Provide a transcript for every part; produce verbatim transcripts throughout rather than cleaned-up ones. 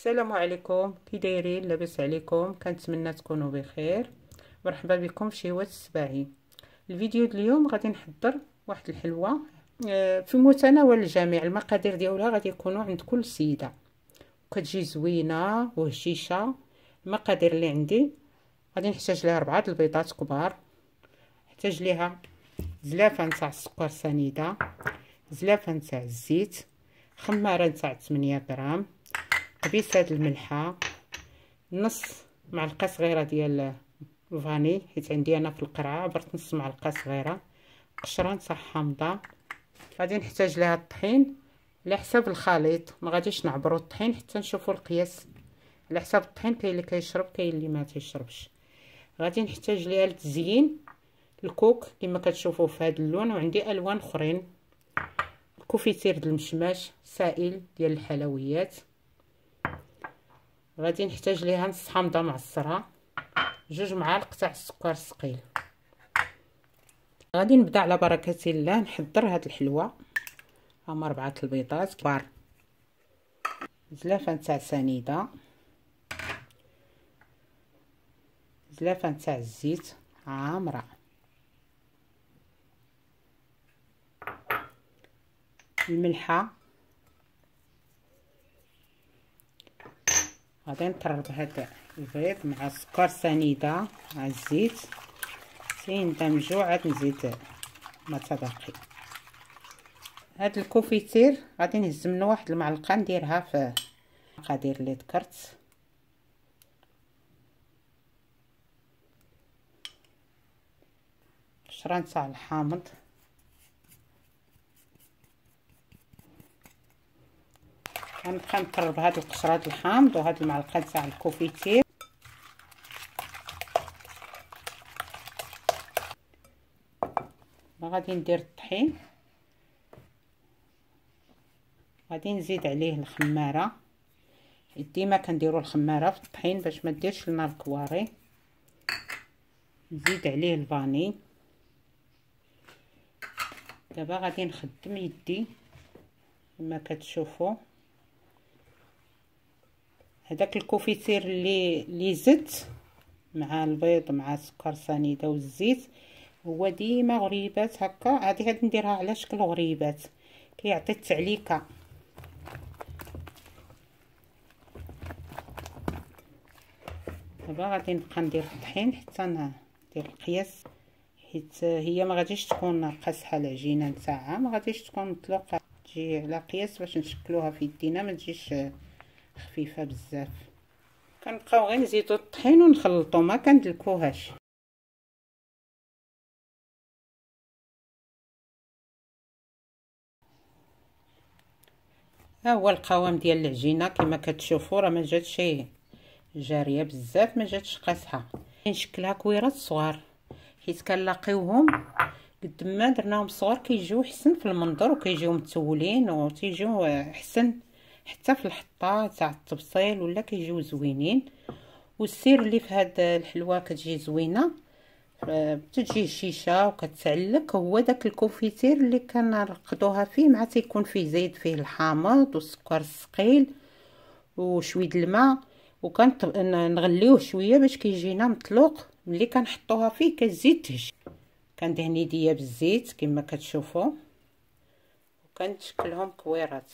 السلام عليكم، كي دايرين؟ لاباس عليكم؟ كنتمنى تكونوا بخير. مرحبا بكم في شهوات السباعي. الفيديو اليوم غادي نحضر واحد الحلوه في متناول الجميع، المقادير ديالها غادي يكونوا عند كل سيده وكتجي زوينه وهشيشه. المقادير اللي عندي غادي نحتاج لها ربعه البيضات كبار، نحتاج لها زلافه نتاع السكر سنيده، زلافه نتاع الزيت، خماره نتاع ثمانية غرام، قبيصه الملحه، نص معلقه صغيره ديال الفاني حيت عندي انا في القرعه، عبرت نص معلقه صغيره، قشره نتاع حامضه. غادي نحتاج لها الطحين على حساب الخليط، ما غاديش نعبروا الطحين حتى نشوفوا القياس، على حساب الطحين كاين اللي كيشرب كاين اللي ما تيشربش. غادي نحتاج ليها للتزيين الكوك كما كتشوفوا في هذا اللون، وعندي الوان اخرين، كوفيتير ديال المشماش سائل ديال الحلويات. غادي نحتاج ليها نص حامضه معصره، جوج معالق تاع السكر ثقيل. غادي نبدا على بركه الله نحضر هاد الحلوه. هما ربعه البيضات كبار، زلافه تاع سنيده، زلافه تاع الزيت عامره، الملحه. غادي نطرب هذا البيض مع السكر سنيده مع الزيت تيندمجوا، عاد نزيد ما تبقي. هاد الكوفيتير غادي نهز منه واحد المعلقه نديرها في المقادير اللي ذكرت. قشره نتاع الحامض، غنبقى نطرب هاد القشرات الحامض وهاد المعلقه تاع الكوفيتير. غادي ندير الطحين، غادي نزيد عليه الخماره، ديما كنديروا الخماره في الطحين باش ما ديرش لنا الكواري. نزيد عليه الفاني. دابا غادي نخدم يدي كما كتشوفوا. هذاك الكوفيتير اللي اللي زدت مع البيض مع السكر سنيده والزيت هو ديما غريبات هكا، هادي غادي نديرها على شكل غريبات كيعطي التعليكه. دابا غادي نبقى ندير الطحين حتى ندير القياس، حيت هي ما غاديش تكون ناقصه شحال العجينه نتاعها، ما غاديش تكون مطلوقه، تجي على قياس باش نشكلوها في يدينا ما تجيش خفيفه بزاف. كنبقاو غير نزيدو الطحين ونخلطو ما كندلكوهاش. ها هو القوام ديال العجينه كما كتشوفوا، راه ما جاتش جاريه بزاف، ما جاتش قاصحه. نشكلها كويرات صغار حيت كنلاقيوهم قد ما درناهم صغار كيجيو حسن في المنظر وكيجيو متولين وتيجيو حسن حتى في الحطه تاع التبصيل ولا كيجيو زوينين. والسير اللي في هاد الحلوه كتجي زوينه، بتجي شيشه وكتعلق، هو داك الكوفيتير اللي كنرقدوها فيه مع تيكون فيه زايد فيه الحامض والسكر الثقيل وشويه الماء، وكنت نغليوه شويه باش كيجينا مطلوق. ملي كنحطوها فيه كتزيد تهش. كندهن يديا بالزيت كما كتشوفوا وكنشكلهم كويرات.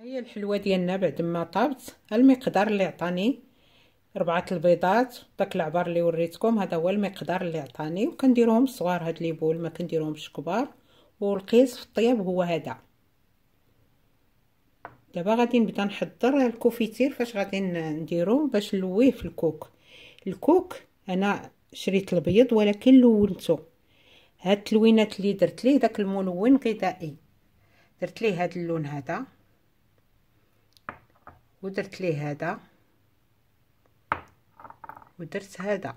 هي الحلوه ديالنا بعد ما طابت. المقدار اللي عطاني ربعه البيضات داك العبار اللي وريتكم هذا هو المقدار اللي عطاني، وكنديرهم صغار هاد لي بول ما كنديرهمش كبار، والقياس في الطياب هو هذا. دابا غادي نبدا نحضر الكوفيتير. فاش غادي نديرو باش نلويه في الكوك؟ الكوك انا شريت البيض ولكن لونته، هاد التلوينات اللي درت ليه داك الملون غذائي، درت ليه هاد اللون هذا ودرت ليه هذا ودرت هذا.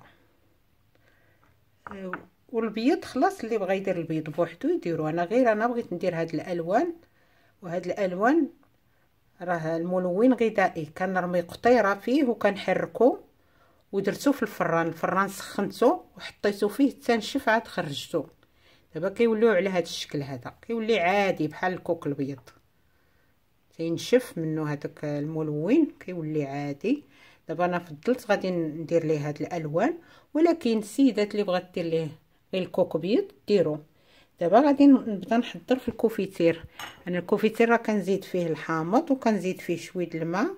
والبيض خلاص اللي بغى يدير البيض بوحدو يديرو، انا غير انا بغيت ندير هاد الالوان، وهاد الالوان راه الملون غذائي، كنرمي قطيره فيه وكنحركو ودرتو في الفران. الفران سخنته وحطيته فيه تنشف عاد خرجته. دابا كيوليو على هذا الشكل، هذا كيولي عادي بحال الكوك الابيض، تينشف منه هذاك الملون كيولي عادي. دابا انا فضلت غادي ندير ليه هاد الالوان، ولكن السيدات اللي بغات دير ليه غير الكوك ابيض ديرو. دابا غادي نبدا نحضر في الكوفيتير. انا الكوفيتير راه كنزيد فيه الحامض وكنزيد فيه شويه الماء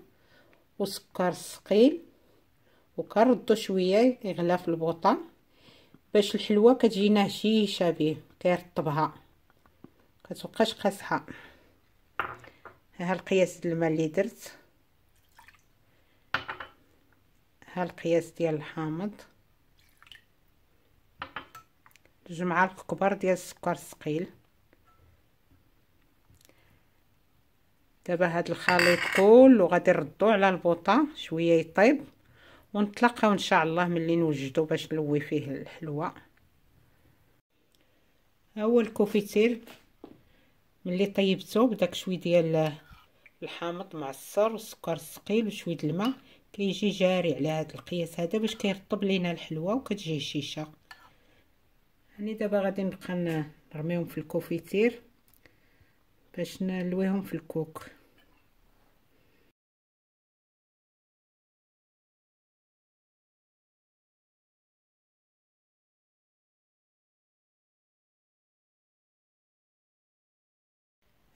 وسكر ثقيل، وكنردو شويه يغلى في البوطه باش الحلوه كتجينا هشيشه به، كيرطبها كتبقاش قاصحه. ها القياس ديال الماء اللي درت، ها القياس ديال الحامض، جوج معالق كبار ديال السكر الثقيل. دابا هاد الخليط كله غادي نردو على البوطه شويه يطيب، ونطلقه ان شاء الله ملي نوجدو باش نلوي فيه الحلوه. ها هو الكوفيتير ملي طيبته بداك شويه ديال الحامض مع السكر والسكر الثقيل وشويه الماء، كيجي جاري على هذا القياس هذا باش كيرطب لينا الحلوه وكتجي هشيشه. هاني دابا غادي نبقى نرميهم في الكوفيتير باش نلويهم في الكوك.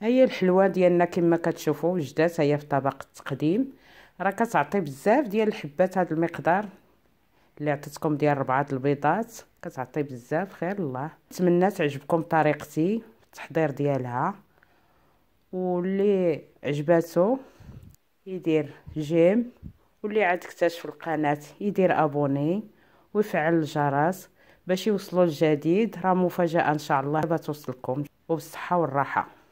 ها هي الحلوه ديالنا كما كتشوفوا وجدات، ها هي في طبق التقديم. راه كتعطي بزاف ديال الحبات، هذا المقدار اللي عطيتكم ديال ربعه البيضات كتعطي بزاف خير الله. نتمنى تعجبكم طريقتي التحضير ديالها، واللي عجباتو يدير جيم، واللي عاد اكتشف القناه يدير ابوني ويفعل الجرس باش يوصلوا الجديد. راه مفاجاه ان شاء الله بتوصلكم، وبالصحه والراحه.